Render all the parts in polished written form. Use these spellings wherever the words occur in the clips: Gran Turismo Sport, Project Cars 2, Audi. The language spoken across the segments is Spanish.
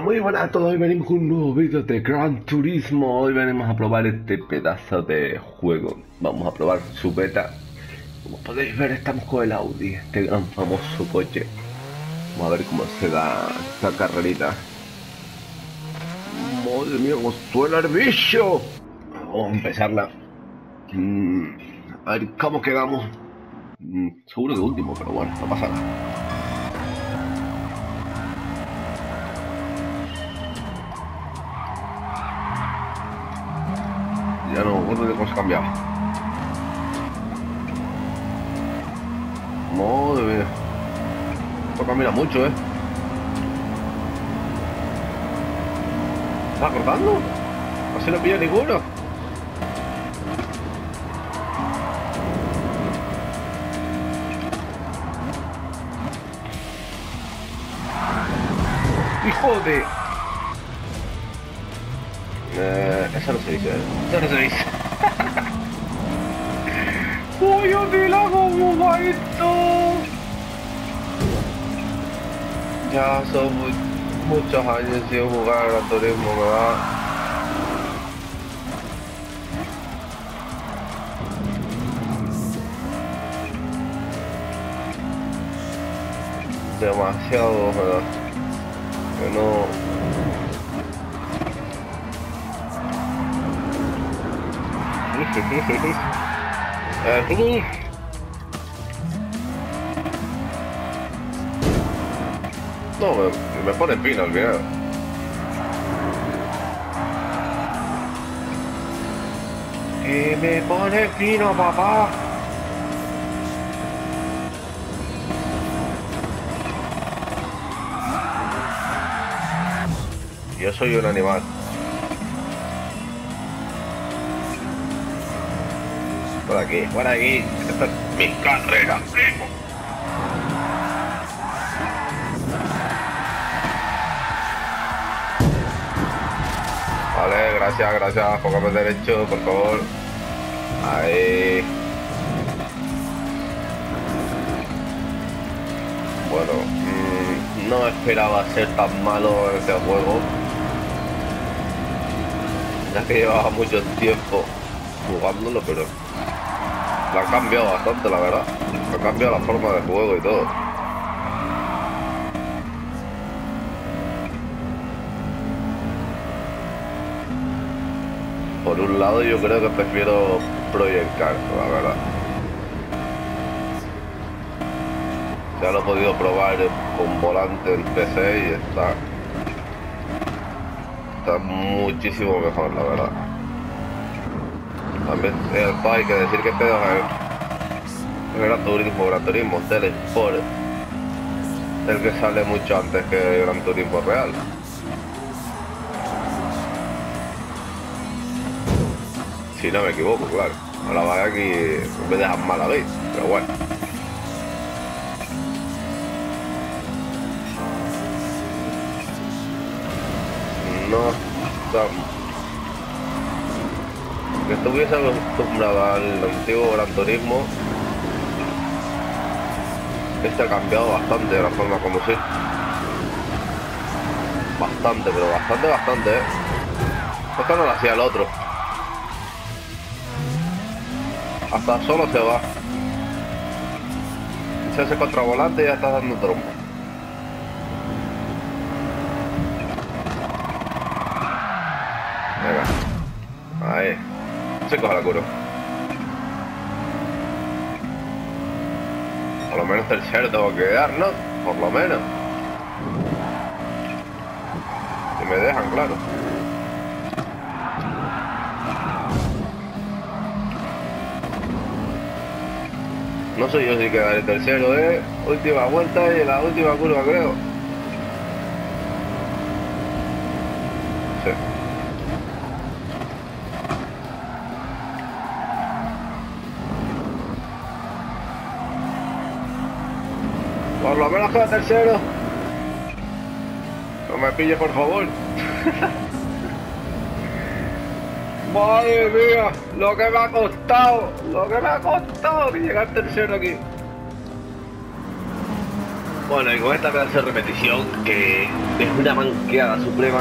Muy buenas a todos, hoy venimos con un nuevo vídeo de Gran Turismo. Hoy venimos a probar este pedazo de juego. Vamos a probar su beta. Como podéis ver, estamos con el Audi, este gran famoso coche. Vamos a ver cómo se da esta carrerita. Madre mía, cómo suena el bicho. Vamos a empezarla. A ver cómo quedamos. Seguro que último, pero bueno, no pasa nada. Ya no, bueno, de cómo se cambiaba. Madre mía. Esto camina mucho, ¿eh? ¿Está cortando? No se lo pilla ninguno. ¡Hijo de! Eso no se dice, eso no se dice. ¡Uy, yo te la como guayito! Ya son muchos años sin jugar a turismo, ¿verdad? Demasiado, ¿verdad? Que no... No, me pone pino al final. Que me pone pino, papá. Yo soy un animal. Por aquí, esta es mi carrera, primo. Vale, gracias, gracias, póngame derecho, por favor. Ahí. Bueno, no esperaba ser tan malo en este juego. Ya que llevaba mucho tiempo jugándolo, pero... la han cambiado bastante, la verdad. Ha cambiado la forma de juego y todo. Por un lado, yo creo que prefiero Project Cars, la verdad. Ya lo he podido probar con volante en PC y está muchísimo mejor, la verdad. También hay que decir que este es Gran Turismo del Sport, el que sale mucho antes que el Gran Turismo real. Si no me equivoco, claro. Ahora va aquí me dejan mal a ver, pero bueno. No está... que estuviese acostumbrado al antiguo Gran Turismo, este ha cambiado bastante de la forma como si... bastante, pero bastante, ¿eh? Esto no lo hacía el otro. Hasta solo se va. Se hace contra volante y ya está dando trompo. Venga. Ahí. Se coja la cura. Por lo menos tercero tengo que quedar, ¿no? Por lo menos. Si me dejan, claro. No sé yo si quedaré tercero, ¿eh? Última vuelta y la última curva, creo. Sí. Por lo menos queda tercero. No me pille, por favor. Madre mía, lo que me ha costado. Lo que me ha costado llegar tercero aquí. Bueno, y con esta clase de repetición, que es una manqueada suprema,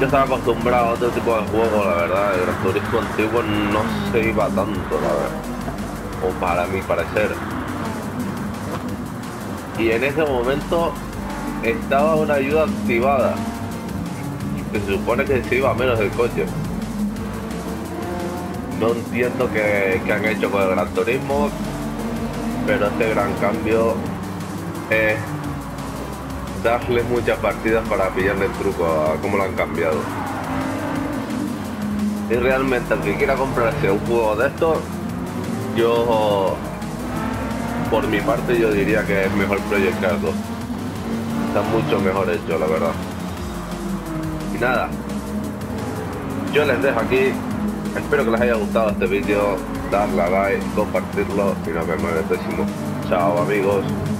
yo estaba acostumbrado a otro tipo de juego, la verdad. El Gran Turismo antiguo no se iba tanto, la verdad, o para mi parecer. Y en ese momento estaba una ayuda activada, que se supone que se iba menos del coche. No entiendo qué han hecho con el Gran Turismo, pero este gran cambio es darles muchas partidas para pillarle el truco a cómo lo han cambiado. Y realmente, el que quiera comprarse un juego de estos, yo, por mi parte, yo diría que es mejor Project Cars 2. Está mucho mejor hecho, la verdad. Y nada, yo les dejo aquí. Espero que les haya gustado este vídeo, darle a like, compartirlo y nos vemos en el próximo. Chao amigos.